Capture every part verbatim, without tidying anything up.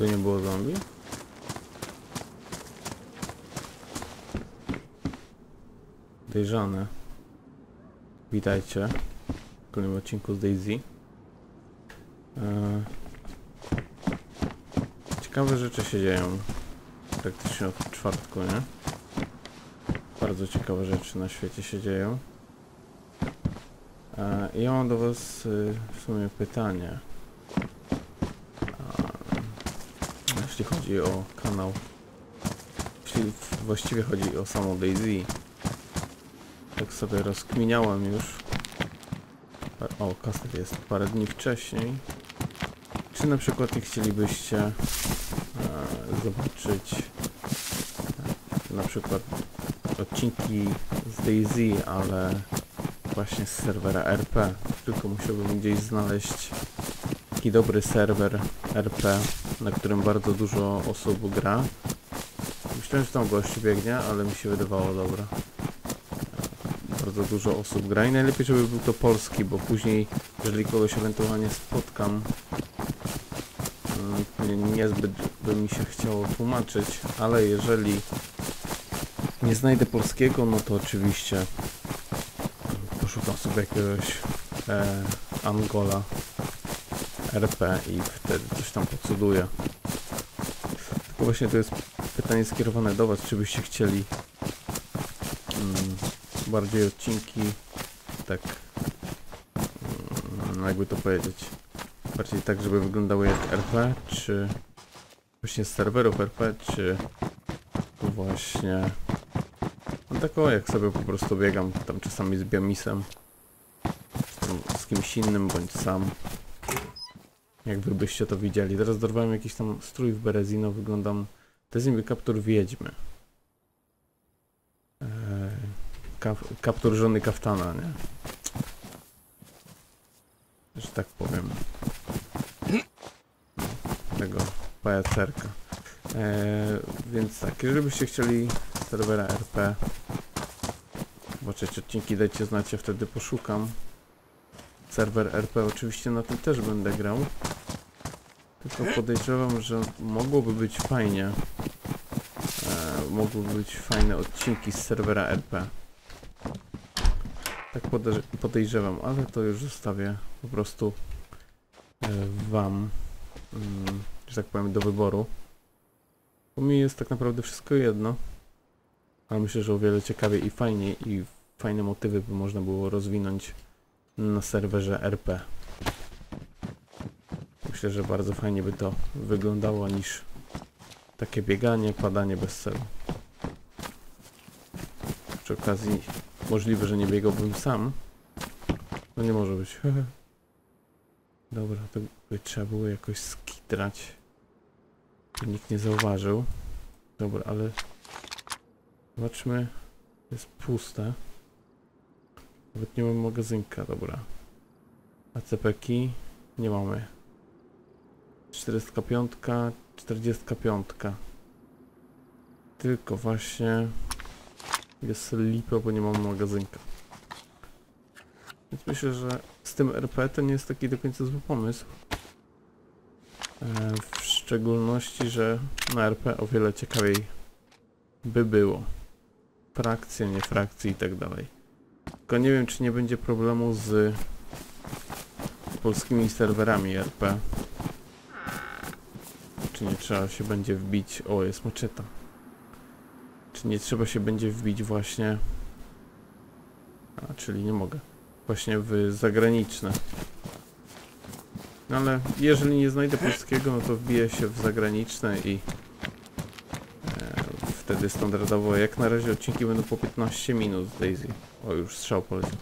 Tu nie było zombie? Podejrzane. Witajcie w kolejnym odcinku z DayZ. Eee... Ciekawe rzeczy się dzieją praktycznie od czwartku, nie? Bardzo ciekawe rzeczy na świecie się dzieją. Eee, ja mam do was y, w sumie pytanie. Eee, jeśli chodzi o kanał. Jeśli właściwie chodzi o samą DayZ. Tak sobie rozkminiałem już. O, kaset jest parę dni wcześniej. Czy na przykład chcielibyście e, zobaczyć e, na przykład odcinki z DayZ, ale właśnie z serwera R P. Tylko musiałbym gdzieś znaleźć taki dobry serwer R P, na którym bardzo dużo osób gra. Myślałem, że tam gości biegnie, ale mi się wydawało, dobra. Bardzo dużo osób gra i najlepiej, żeby był to polski, bo później, jeżeli kogoś ewentualnie spotkam, niezbyt by mi się chciało tłumaczyć, ale jeżeli nie znajdę polskiego, no to oczywiście poszukam sobie jakiegoś e, Angola R P i wtedy coś tam pocuduję. Tylko właśnie to jest pytanie skierowane do was, czy byście chcieli bardziej odcinki, tak jakby to powiedzieć, bardziej tak, żeby wyglądały jak R P, czy właśnie z serwerów R P, czy właśnie no tak o, jak sobie po prostu biegam tam czasami z biomisem, z kimś innym bądź sam, jakby byście to widzieli. Teraz dorwałem jakiś tam strój w Berezino, wyglądam, to jest niby kaptur wiedźmy. Kaptur żony kaftana, nie? Że tak powiem. Tego pajacerka. Eee, więc tak, jeżeli byście chcieli serwera R P zobaczyć odcinki, dajcie znać, ja wtedy poszukam. Serwer R P oczywiście na tym też będę grał. Tylko podejrzewam, że mogłoby być fajnie. Eee, mogłyby być fajne odcinki z serwera R P. Tak podejrzewam, ale to już zostawię po prostu wam, że tak powiem, do wyboru. Bo mi jest tak naprawdę wszystko jedno, ale myślę, że o wiele ciekawiej i fajniej i fajne motywy by można było rozwinąć na serwerze R P. Myślę, że bardzo fajnie by to wyglądało niż takie bieganie, padanie bez celu. Przy okazji możliwe, że nie biegałbym sam. No nie może być. Dobra, to by trzeba było jakoś skitrać. Nikt nie zauważył. Dobra, ale zobaczmy. Jest puste. Nawet nie mam magazynka, dobra. A C P ki nie mamy. czterdzieści pięć, czterdzieści pięć. Tylko właśnie... Jest lipa, bo nie mam magazynka. Więc myślę, że z tym R P to nie jest taki do końca zły pomysł. E, w szczególności, że na R P o wiele ciekawiej by było. Frakcje, nie frakcje i tak dalej. Tylko nie wiem, czy nie będzie problemu z polskimi serwerami R P. Czy nie trzeba się będzie wbić... O, jest moczeta. Czy nie trzeba się będzie wbić właśnie... A, czyli nie mogę. Właśnie w zagraniczne. No ale jeżeli nie znajdę polskiego, no to wbiję się w zagraniczne i... E, wtedy standardowo, jak na razie, odcinki będą po piętnaście minut z DayZ. O, już strzał poleciał.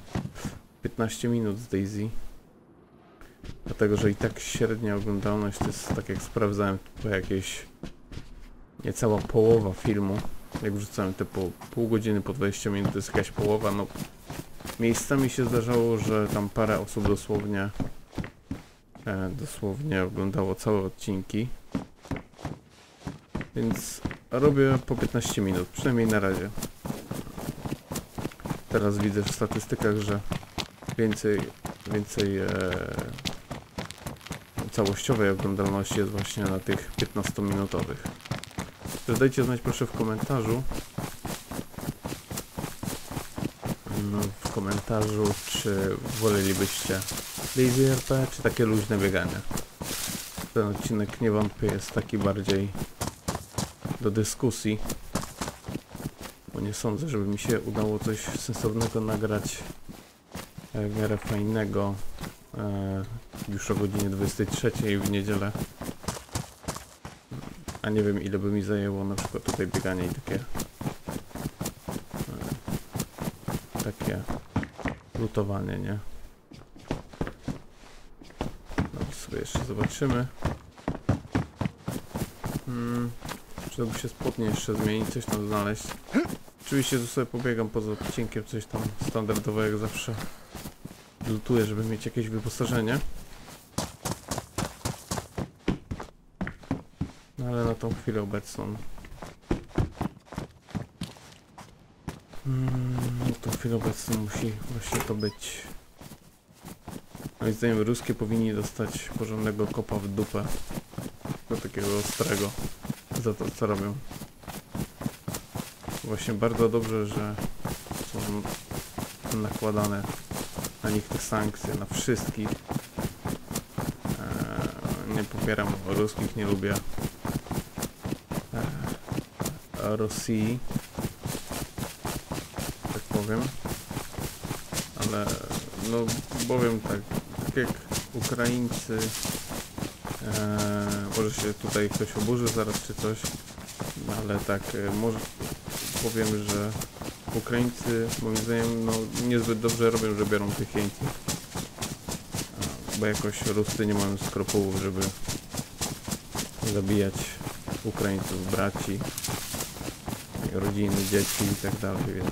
piętnaście minut z DayZ. Dlatego, że i tak średnia oglądalność to jest, tak jak sprawdzałem, po jakieś... niecała połowa filmu. Jak wrzucałem te po pół godziny, po dwadzieścia minut, to jest jakaś połowa, no... Miejscami się zdarzało, że tam parę osób dosłownie... E, dosłownie oglądało całe odcinki. Więc robię po piętnaście minut, przynajmniej na razie. Teraz widzę w statystykach, że więcej... więcej... E, całościowej oglądalności jest właśnie na tych piętnastominutowych. Też dajcie znać proszę w komentarzu, w komentarzu, czy wolelibyście DayZ R P, czy takie luźne bieganie. Ten odcinek nie wątpię jest taki bardziej do dyskusji, bo nie sądzę, żeby mi się udało coś sensownego nagrać w miarę fajnego już o godzinie dwudziestej trzeciej w niedzielę, a nie wiem ile by mi zajęło na przykład tutaj bieganie i takie takie lutowanie, nie? No sobie jeszcze zobaczymy. Hmm, czy by się spodnie jeszcze zmienić, coś tam znaleźć. Oczywiście tu sobie pobiegam poza odcinkiem, coś tam standardowe jak zawsze lutuję, żeby mieć jakieś wyposażenie. No ale na tą chwilę obecną. Hmm, na tą chwilę obecną musi właśnie to być. Moim zdaniem ruskie powinni dostać porządnego kopa w dupę. Do takiego ostrego. Za to co robią. Właśnie bardzo dobrze, że są nakładane na nich te sankcje, na wszystkich. Eee, nie popieram ruskich, nie lubię eee, Rosji, tak powiem, ale no bowiem tak, tak jak Ukraińcy, eee, może się tutaj ktoś oburzy zaraz czy coś, ale tak e, może powiem, że Ukraińcy moim zdaniem no, niezbyt dobrze robią, że biorą tych jeńców, bo jakoś Ruscy nie mają skrupułów, żeby zabijać Ukraińców, braci, rodziny, dzieci i tak dalej, więc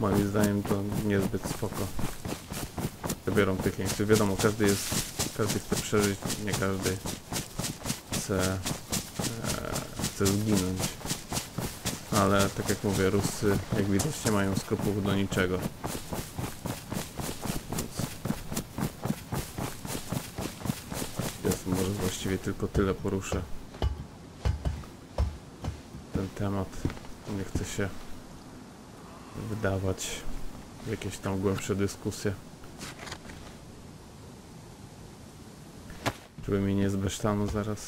moim zdaniem to niezbyt spoko, że biorą tych jeńców. Wiadomo, każdy jest, każdy chce przeżyć, nie każdy chce, chce zginąć. Ale tak jak mówię, Ruscy jak widać nie mają skrupułów do niczego. Więc może właściwie tylko tyle poruszę. Ten temat nie chce się wydawać w jakieś tam głębsze dyskusje. Żeby mi nie zbesztano zaraz.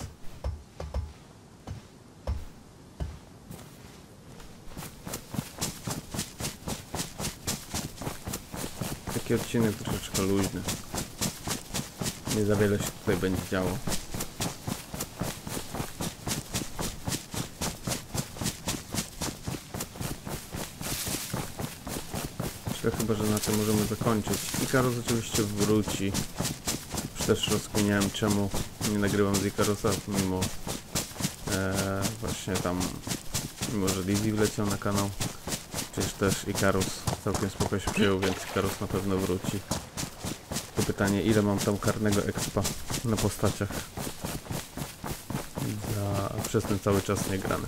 Taki odcinek troszeczkę luźny. Nie za wiele się tutaj będzie działo. Myślę chyba, że na tym możemy zakończyć. Icarus oczywiście wróci. Już też rozkminiałem czemu nie nagrywam z Icarusa, mimo e, właśnie tam, mimo że DayZ wleciał na kanał. Przecież też Icarus całkiem spoko się przyjął, więc Icarus na pewno wróci. To pytanie, ile mam tam karnego expa na postaciach za przez ten cały czas nie grany.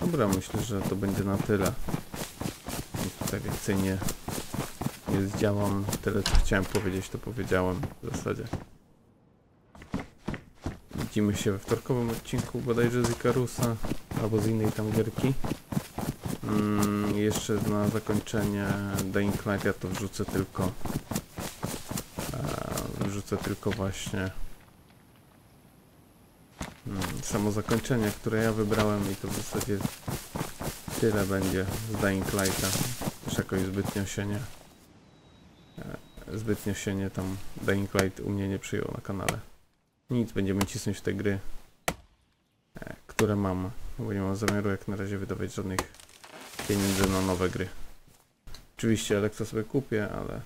Dobra, myślę, że to będzie na tyle. Tutaj więcej nie, nie zdziałam. Tyle co chciałem powiedzieć, to powiedziałem w zasadzie. Widzimy się we wtorkowym odcinku bodajże z Icarusa albo z innej tam gierki. Mm, jeszcze na zakończenie Dying Light ja to wrzucę tylko e, wrzucę tylko właśnie mm, samo zakończenie, które ja wybrałem i to w zasadzie tyle będzie z Dying Lighta. Też jakoś zbytnio się nie e, zbytnio się nie tam Dying Light u mnie nie przyjął na kanale. Nic, będziemy cisnąć te gry, e, które mam, bo nie mam zamiaru jak na razie wydawać żadnych pieniędzy na nowe gry. Oczywiście Alexa sobie kupię, ale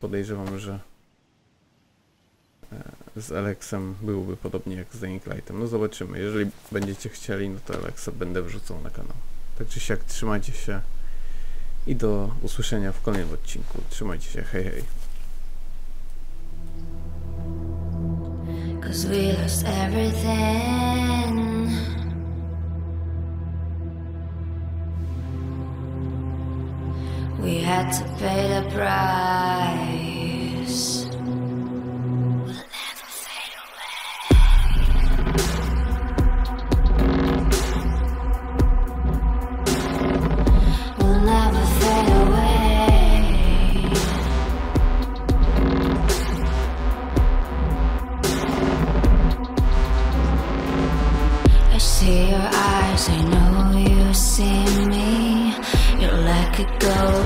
podejrzewam, że z Alexem byłby podobnie jak z Dying Lightem. No zobaczymy, jeżeli będziecie chcieli, no to Alexa będę wrzucał na kanał. Tak czy siak, trzymajcie się i do usłyszenia w kolejnym odcinku. Trzymajcie się, hej hej. Cause we lost everything. We had to pay the price.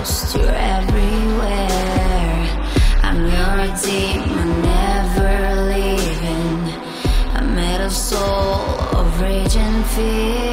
lost you everywhere. I'm your demon, never leaving. I'm made of soul, of rage and fear.